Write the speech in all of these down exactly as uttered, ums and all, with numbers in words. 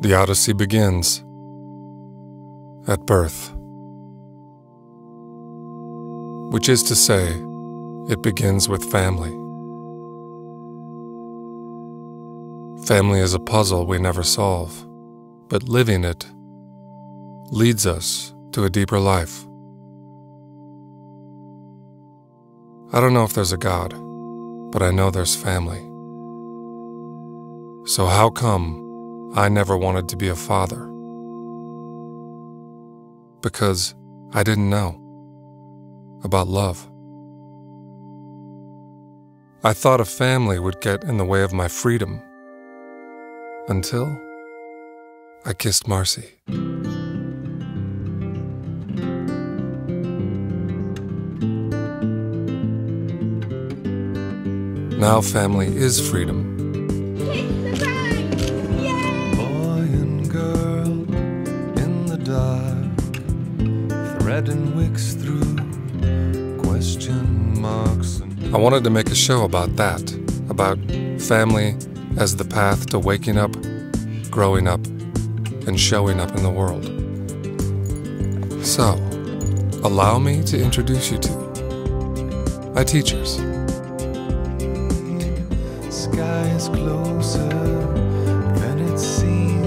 The Odyssey begins at birth. Which is to say, it begins with family. Family is a puzzle we never solve, but living it leads us to a deeper life. I don't know if there's a God, but I know there's family. So how come I never wanted to be a father? Because I didn't know about love. I thought a family would get in the way of my freedom until I kissed Marci. Now family is freedom. Wicks through question marks. I wanted to make a show about that, about family as the path to waking up, growing up, and showing up in the world. So, allow me to introduce you to my teachers. Sky is closer than it seems.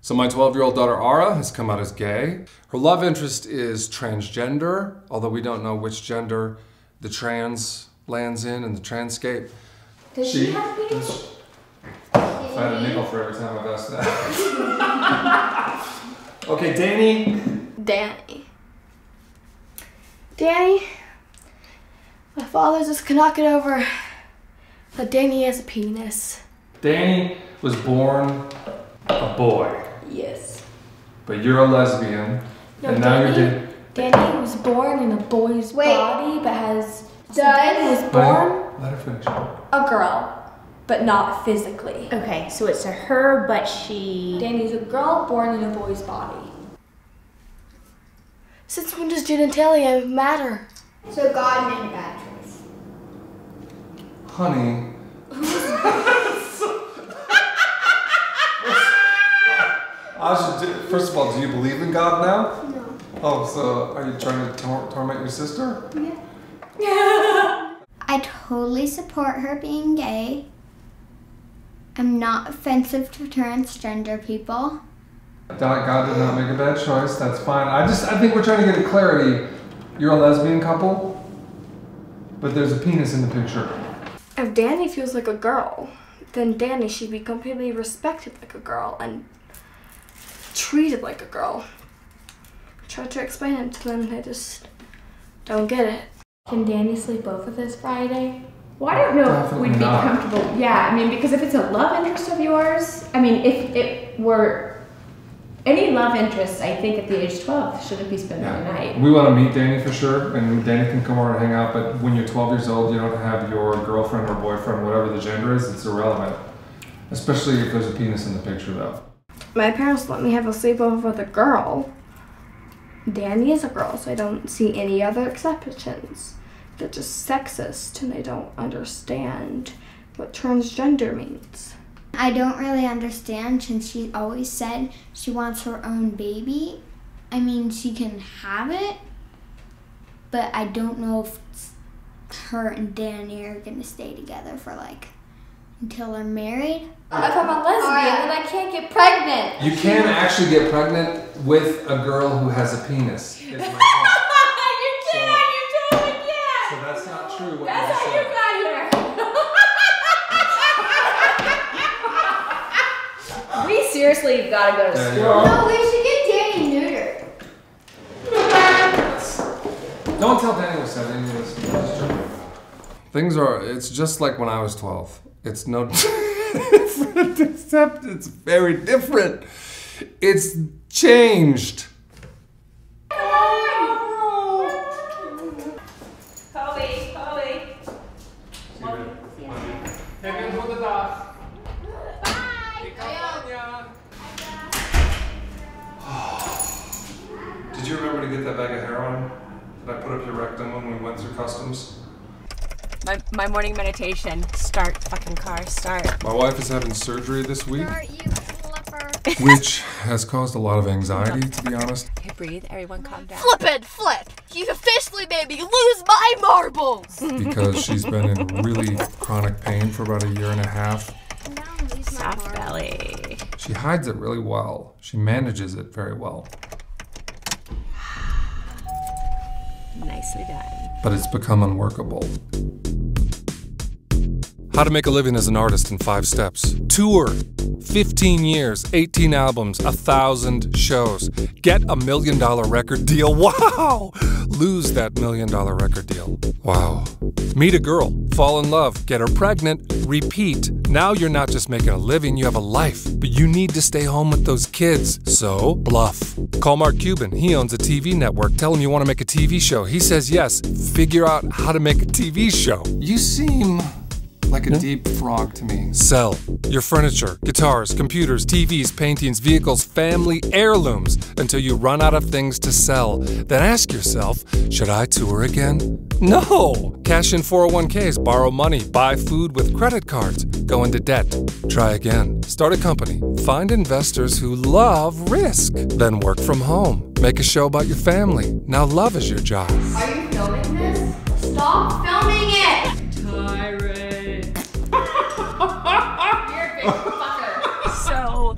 So my twelve-year-old daughter, Ara, has come out as gay. Her love interest is transgender, although we don't know which gender the trans lands in, in the transcape. Does she, she have penis? I've had a nickel for every time I've asked that. Okay, Danny. Danny. Danny, my father just could not get over that Danny has a penis. Danny was born a boy. Yes. But you're a lesbian, no, and now Danny, you're da Danny was born in a boy's Wait. body, but has... So Danny was born... Let her finish. A girl, but not physically. Okay, so it's a her, but she... Danny's a girl born in a boy's body. Since when does genitalia matter? So God manufactures. Honey. Aja, first of all, do you believe in God now? No. Oh, so are you trying to tor torment your sister? Yeah. Yeah. I totally support her being gay. I'm not offensive to transgender people. God did not make a bad choice. That's fine. I just, I think we're trying to get a clarity. You're a lesbian couple, but there's a penis in the picture. If Danny feels like a girl, then Danny should be completely respected like a girl and treated like a girl. I tried to explain it to them and they just don't get it. Can Danny sleep over this Friday? Well, I don't know Definitely if we'd not. be comfortable. Yeah, I mean, because if it's a love interest of yours, I mean, if it were any love interest, I think at the age twelve, shouldn't be spending yeah. the night. We want to meet Danny for sure, and Danny can come over and hang out, but when you're twelve years old, you don't have your girlfriend or boyfriend, whatever the gender is, it's irrelevant. Especially if there's a penis in the picture, though. My parents let me have a sleepover with a girl. Danny is a girl, so I don't see any other exceptions. They're just sexist and they don't understand what transgender means. I don't really understand since she always said she wants her own baby. I mean, she can have it, but I don't know if it's her and Danny are gonna stay together for like until they're married. If I'm a lesbian, right. then I can't get pregnant. You can actually get pregnant with a girl who has a penis. You can, so, you totally can. So that's not true. What that's how you got here. We seriously have got to go to there school. No, we should get Danny neutered. Don't tell Danny what said. Danny was joking. Things are, it's just like when I was twelve. It's no, it's not except it's very different. It's changed. Oh. Oh. that bag of heroin that I put up your rectum when we went through customs? My, my morning meditation. Start, fucking car, start. My wife is having surgery this week. Start, you flipper. Which has caused a lot of anxiety, to be honest. Okay, breathe. Everyone calm down. Flip it, flip! You've officially made me lose my marbles! Because she's been in really chronic pain for about a year and a half. Now I'm losing my marbles. Soft belly. She hides it really well. She manages it very well. Nicely done. But it's become unworkable. How to make a living as an artist in five steps. Tour, fifteen years, eighteen albums, one thousand shows. Get a million dollar record deal, wow! Lose that million dollar record deal, wow. Meet a girl, fall in love, get her pregnant, repeat. Now you're not just making a living, you have a life. But you need to stay home with those kids, so bluff. Call Mark Cuban, he owns a T V network. Tell him you want to make a T V show. He says yes, figure out how to make a T V show. You seem like a no. deep frog to me. Sell your furniture, guitars, computers, T Vs, paintings, vehicles, family heirlooms until you run out of things to sell. Then ask yourself, should I tour again? No! Cash in four oh one Ks, borrow money, buy food with credit cards, go into debt. Try again. Start a company. Find investors who love risk. Then work from home. Make a show about your family. Now love is your job. Are you filming this? Stop filming it! So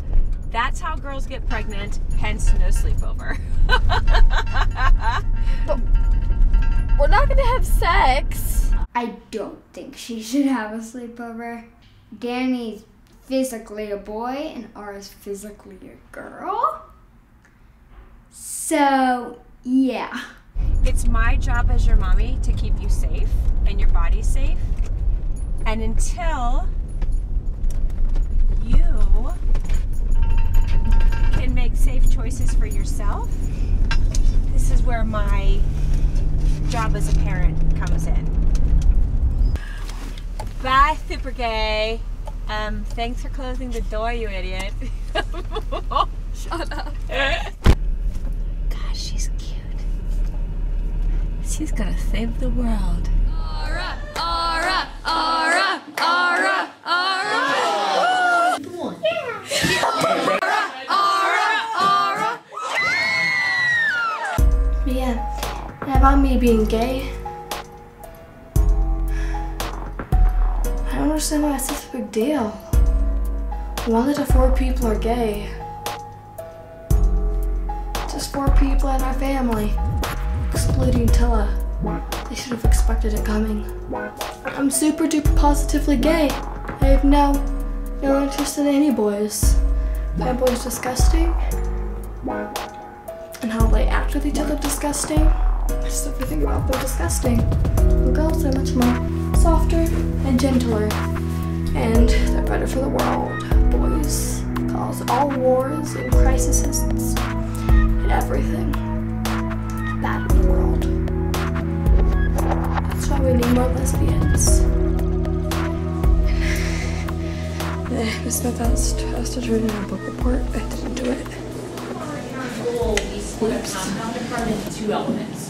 that's how girls get pregnant, hence no sleepover. We're not gonna have sex. I don't think she should have a sleepover. Danny's physically a boy and Ara's physically a girl. So yeah. It's my job as your mommy to keep you safe and your body safe. And until you can make safe choices for yourself, this is where my job as a parent comes in. Bye, super gay. Um, thanks for closing the door, you idiot. Shut up. Gosh, she's cute. She's gonna save the world. Ara, Ara, Ara, Ara, Ara. Come on. Yeah. Ara, Ara, Ara. Yeah. Yeah, yeah, about me being gay. I don't understand why it's such a big deal. One out of four people are gay. Just four people in our family, excluding Tilla. They should have expected it coming. I'm super duper positively gay. I have no, no interest in any boys. My boy's disgusting. And how they act with each other disgusting. Just everything about them disgusting. The girls are much more softer and gentler. And they're better for the world. Boys cause all wars and crises and everything bad in the world. That's why we need more lesbians. I missed my best. I was to turn in a book report. I didn't do it. In our goal, we split a compound department into two elements.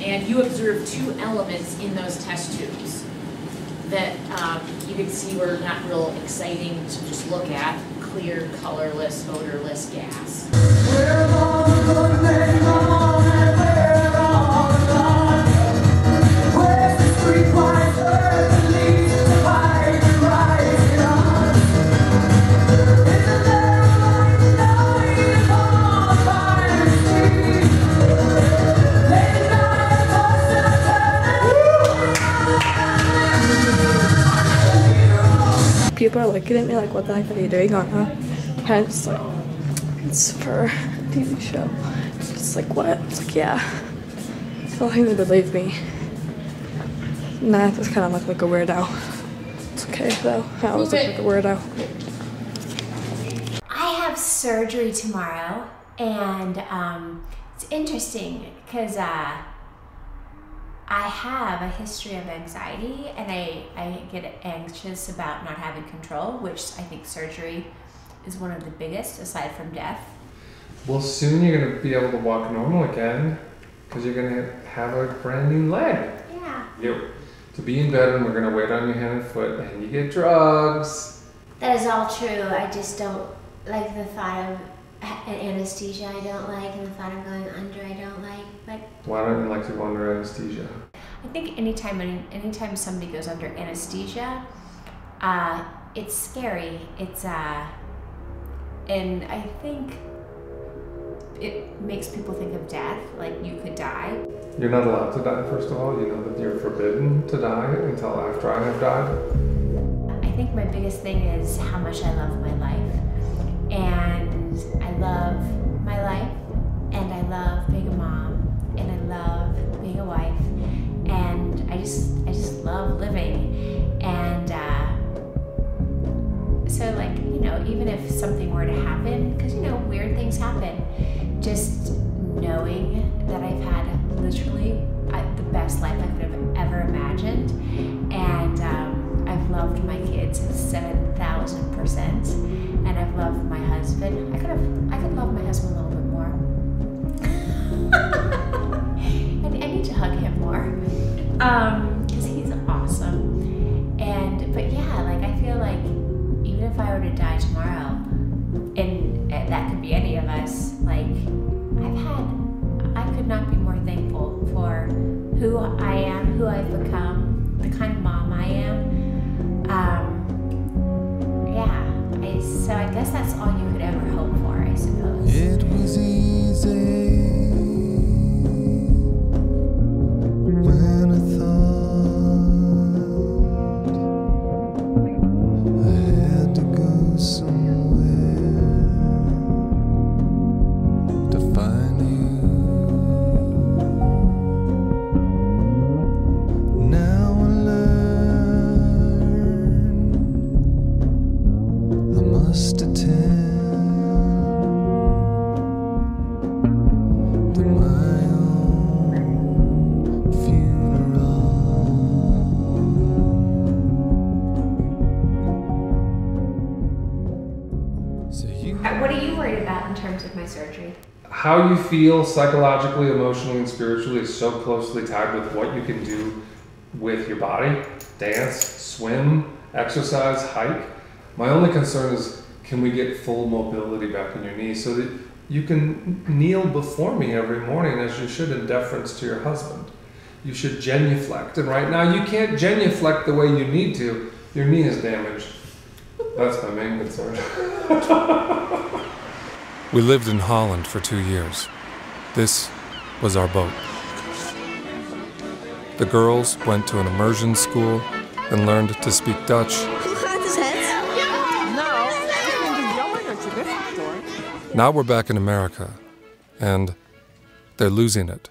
And you observed two elements in those test tubes that um, you can see were not real exciting to just look at. Clear, colorless, odorless gas. We're all good men, all men. People are looking at me like, what the heck are you doing on her? Hence, like, it's for a T V show. So it's like, what? It's like, yeah. I don't think they believe me. Nah, I just kind of look like a weirdo. It's okay, though. I always look like a weirdo. I have surgery tomorrow, and um, it's interesting because uh, I have a history of anxiety, and I, I get anxious about not having control, which I think surgery is one of the biggest, aside from death. Well, soon you're going to be able to walk normal again. because you're going to have a brand new leg. Yeah. Yep. To be in bed and we're going to wait on your hand and foot and you get drugs. That is all true. I just don't like the thought of an anesthesia I don't like, and the thought of going under I don't like. But why don't you like to go under anesthesia? I think anytime, anytime somebody goes under anesthesia, uh, it's scary. It's, uh, and I think it makes people think of death, like you could die. You're not allowed to die, first of all. You know that you're forbidden to die until after I have died. I think my biggest thing is how much I love my life. And I love my life, and I love being a mom, and I love being a wife, and I just, I just love living. And uh, so, like, you know, even if something were to happen, because, you know, weird things happen, just knowing that I've had literally uh, the best life I could have ever imagined, and um, I've loved my kids seven thousand percent, and I've loved my husband. I could have, I could love my husband a little bit more, and I need to hug him more, um, because he's awesome. And but yeah, like I feel like even if I were to die tomorrow, and that could be any of us, like I've had, I could not be more thankful for who I am, who I've become, the kind of mom I am. Um, Yeah, I, so I guess that's all you could ever hope for, I suppose. It was easy when I thought I had to go somewhere to find you. Now I must attend to my own funeral. So you... What are you worried about in terms of my surgery? How you feel psychologically, emotionally, and spiritually is so closely tied with what you can do with your body. Dance, swim, exercise, hike. My only concern is, can we get full mobility back in your knees so that you can kneel before me every morning as you should in deference to your husband? You should genuflect, and right now you can't genuflect the way you need to. Your knee is damaged. That's my main concern. We lived in Holland for two years. This was our boat. The girls went to an immersion school and learned to speak Dutch. Now we're back in America, and they're losing it.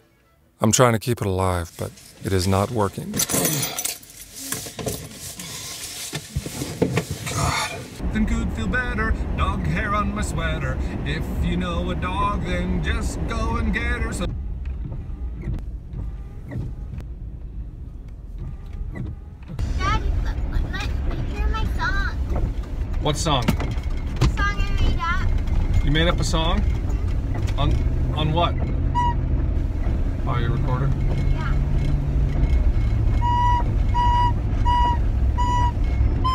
I'm trying to keep it alive, but it is not working. God. Nothing could feel better, dog hair on my sweater. If you know a dog, then just go and get her some. Daddy, my, hear my song. What song? You made up a song? On on what? Oh, your recorder? Yeah.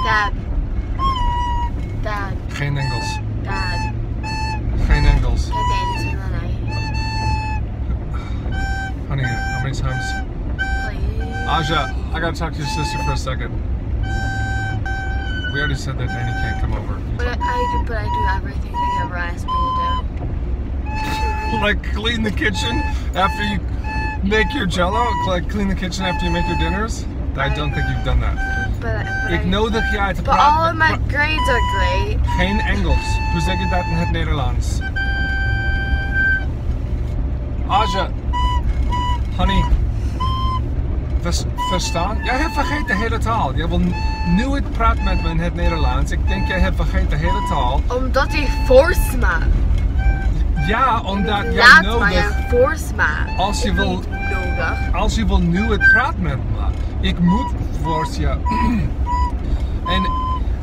Dad. Dad. Geen Engels. Dad. Geen Engels. Honey, how many times? Please. Aja, I gotta talk to your sister for a second. We already said that Danny can't come over. But I, but I do everything they ever asked me to do. Like clean the kitchen after you make your jello? Like clean the kitchen after you make your dinners? I, I don't think you've done that. But, but, I, know that I, but pra, all of my pra, grades are great. Geen Engels. Hoe zeg je dat in het Nederlands? Aja. Honey. Verstaan? Jij hebt vergeten de hele taal. Jij wil nu het praat met me in het Nederlands. Ik denk jij hebt vergeten de hele taal. Omdat ik force me. Ja, omdat ik jij nodig... Laat mij force me. Als je ik wil... nodig. Als je wil nu het praat met me. Ik moet force je. En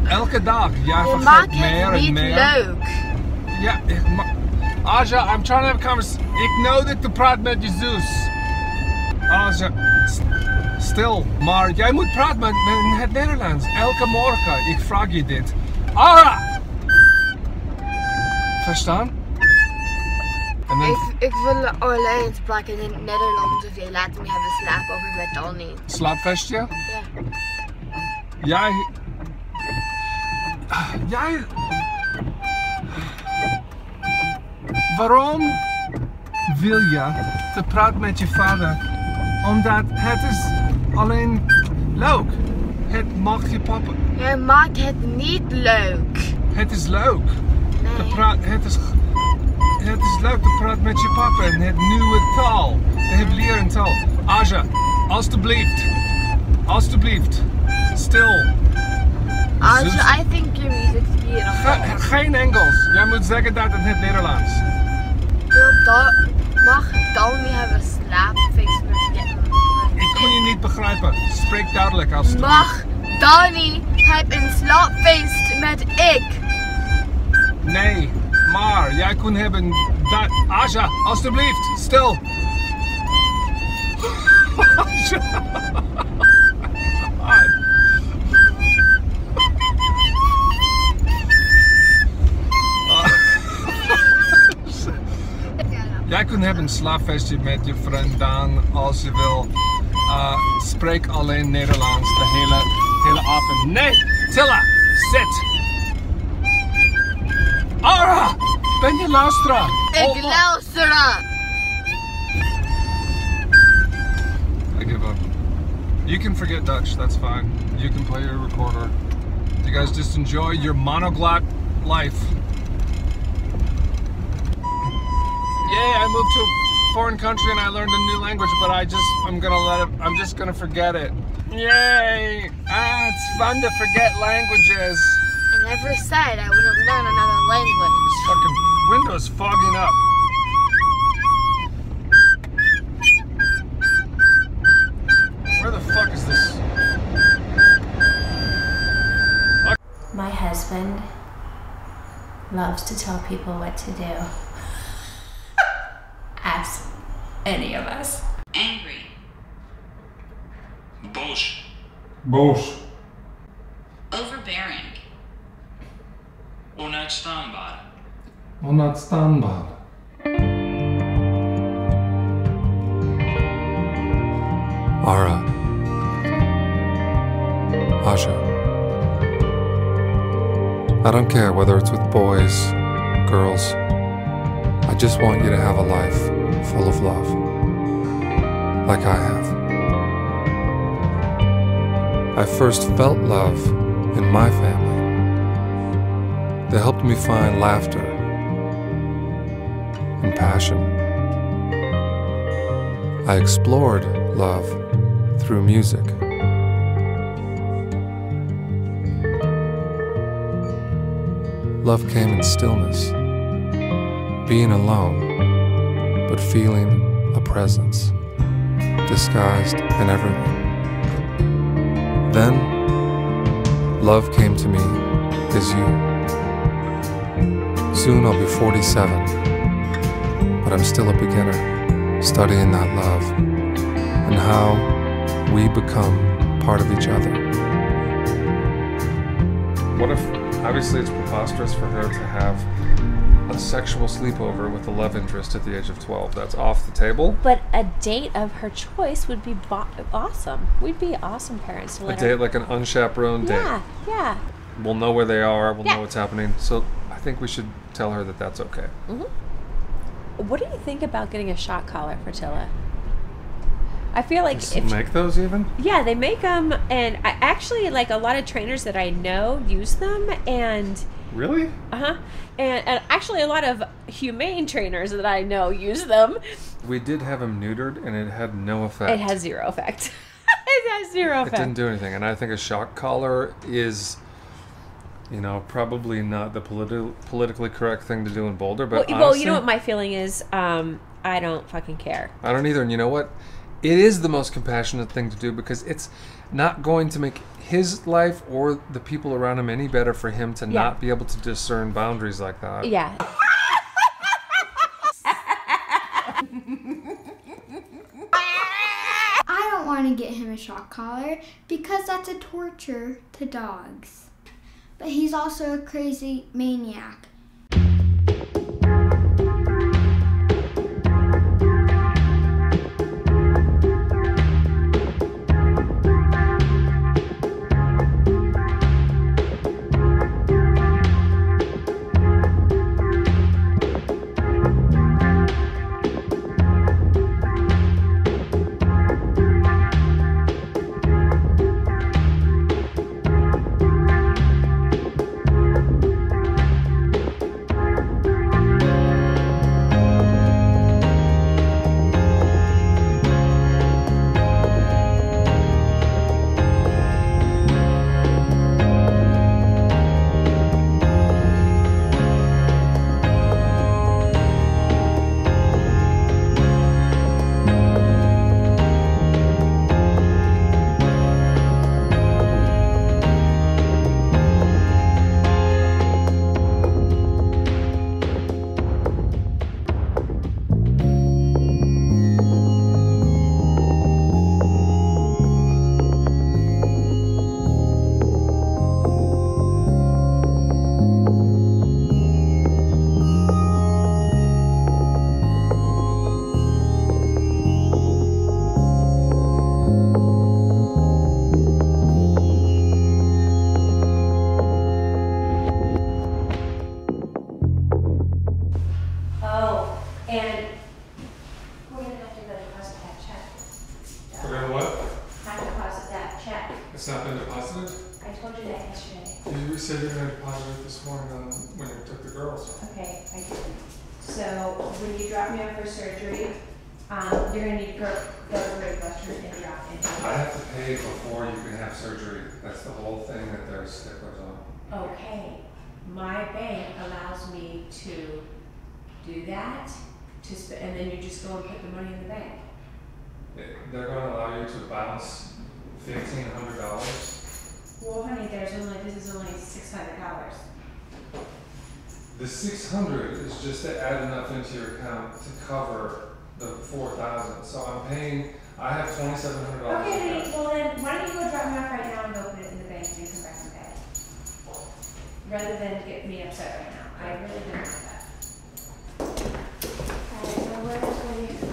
elke dag, jij vergeet meer en meer. Maak het niet leuk. Ja, ik ma... Aja, I'm trying to have a conversation. Ik nodig te praten met je zus. Aja, stil, maar jij moet praten met, met het Nederlands. Elke morgen, ik vraag je dit. Ara! Verstaan? En dan... ik, ik wil alleen praten in het Nederlands of je laat me hebben slapen of ik weet het al niet. Slaapvestje? Ja. Jij... Jij... Waarom wil je te praten met je vader? Omdat het is alleen leuk. Het maakt je papa. Hij maakt het niet leuk. Het is leuk. Nee. Te praten, het, is, het is leuk te praten met je papa en het nieuwe taal. Het leren taal. Aja, alstublieft. Alstublieft. Stil. Aja, I think your music is beautiful. Geen Engels. Jij moet zeggen dat in het Nederlands. Mag ik dan niet hebben slapen? Ik kon je niet begrijpen. Spreek duidelijk als. Mag Danny heb een slaapfeest met ik? Nee, maar jij kon hebben dat. Aja, alstublieft, stil. Aja. Jij kunt hebben een slaapfestje met je vrienden als je wil. Uh, spreek alleen Nederlands de hele, hele avond. Nee, Tilla, zit! Ara, ben je luisteren? Ik luister! I give up. You can forget Dutch, that's fine. You can play your recorder. You guys just enjoy your monoglot life. Yeah, I moved to a foreign country and I learned a new language, but I just, I'm gonna let it, I'm just gonna forget it. Yay! Ah, it's fun to forget languages. I never said I wouldn't learn another language. This fucking window's fogging up. Where the fuck is this? What? My husband loves to tell people what to do. Any of us. Angry. Boos. Boos. Overbearing. Onuitstaanbaar. Onuitstaanbaar. Ara. Aja. I don't care whether it's with boys, girls. I just want you to have a life full of love, like I have. I first felt love in my family. They helped me find laughter and passion. I explored love through music. Love came in stillness, being alone, but feeling a presence, disguised in everyone. Then, love came to me as you. Soon I'll be forty-seven, but I'm still a beginner, studying that love and how we become part of each other. What if, obviously it's preposterous for her to have a sexual sleepover with a love interest at the age of twelve. That's off the table. But a date of her choice would be awesome. We'd be awesome parents to let her. A date like an unchaperoned date. Yeah, yeah. We'll know where they are. We'll yeah. know what's happening. So I think we should tell her that that's okay. Mm-hmm. What do you think about getting a shot collar for Tilla? I feel like if make those even? Yeah, they make them, and I actually like a lot of trainers that I know use them, and. Really? Uh-huh. And, and actually a lot of humane trainers that I know use them. We did have him neutered and it had no effect. It has zero effect. It has zero effect. It didn't do anything. And I think a shock collar is, you know, probably not the politi politically correct thing to do in Boulder. But well, honestly, well, you know what my feeling is? Um, I don't fucking care. I don't either. And you know what? It is the most compassionate thing to do because it's not going to make his life or the people around him any better for him to yeah. not be able to discern boundaries like that. Yeah. want to get him a shock collar because that's a torture to dogs. But he's also a crazy maniac. Okay, my bank allows me to do that, to sp and then you just go and put the money in the bank. They're going to allow you to bounce fifteen hundred dollars. Well, honey, there's only this is only six hundred dollars. The six hundred is just to add enough into your account to cover the four thousand. So I'm paying. I have twenty-seven hundred dollars. Okay, honey, well then why don't you go drop me off right now and open it in the bank and come back. Rather than get me upset right now. I really don't want that. Alright, now where is going to be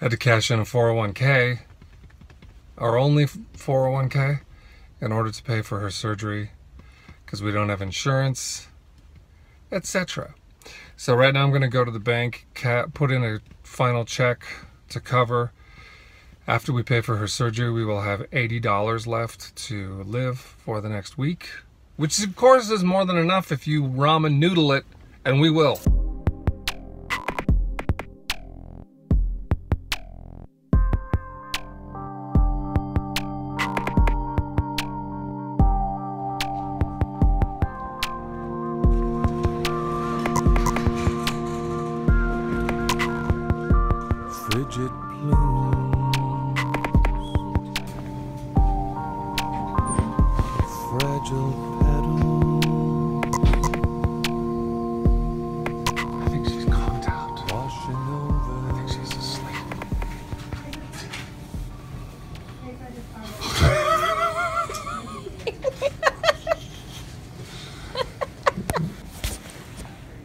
had to cash in a four oh one K, our only four oh one K, in order to pay for her surgery because we don't have insurance, et cetera. So right now I'm going to go to the bank, put in a final check to cover. After we pay for her surgery, we will have eighty dollars left to live for the next week, which of course is more than enough if you ramen noodle it, and we will.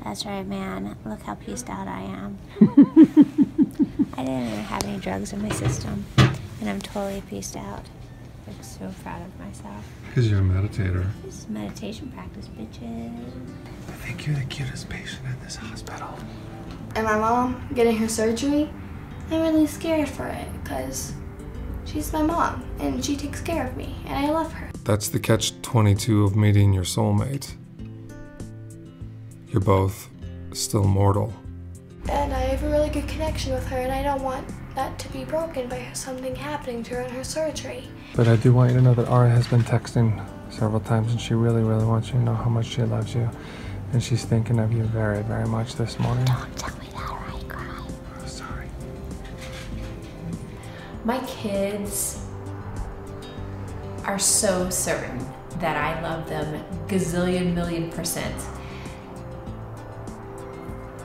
That's right, man. Look how pieced out I am. I didn't even have any drugs in my system, and I'm totally pieced out. I'm so proud of myself. Because you're a meditator. This is meditation practice, bitches. I think you're the cutest patient in this hospital. And my mom getting her surgery, I'm really scared for it because she's my mom and she takes care of me and I love her. That's the catch twenty-two of meeting your soulmate. You're both still mortal. And I have a really good connection with her, and I don't want that to be broken by something happening to her in her surgery. But I do want you to know that Ara has been texting several times, and she really, really wants you to know how much she loves you. And she's thinking of you very, very much this morning. Don't tell me that or I cry. I'm sorry. My kids are so certain that I love them gazillion million percent.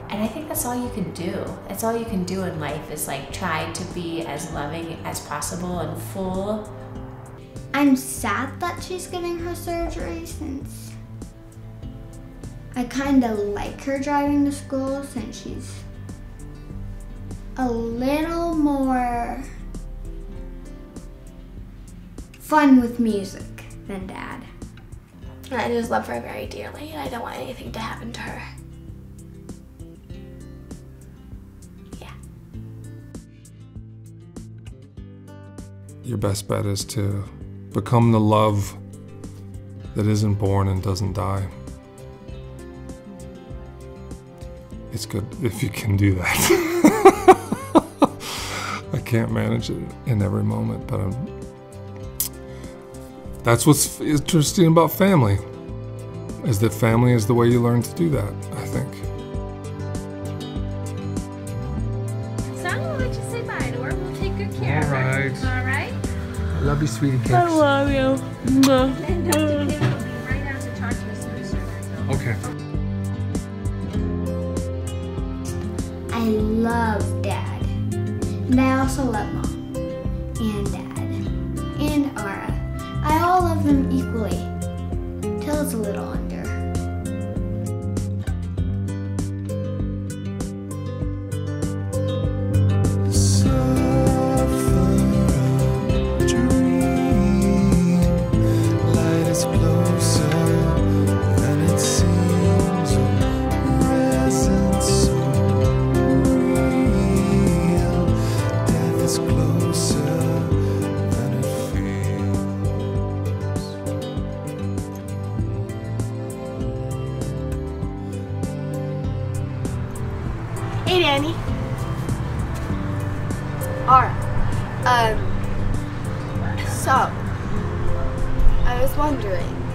And I think that's all you can do. That's all you can do in life is like try to be as loving as possible and full. I'm sad that she's getting her surgery since I kind of like her driving to school since she's a little more fun with music than Dad. I just love her very dearly and I don't want anything to happen to her. Your best bet is to become the love that isn't born and doesn't die. It's good if you can do that. I can't manage it in every moment, but I'm, that's what's interesting about family, is that family is the way you learn to do that, I think. So I'm gonna let you say bye to her. We'll take good care of her. All right. All right. I love you, sweetie cakes. I love you. And Doctor Kim will be right out to talk to you as soon as you're done. Okay. I love Dad. And I also love Mom. And Dad. And Ara. I all love them equally. Till it's a little under. Hey, Danny. Ara. Um, so, I was wondering,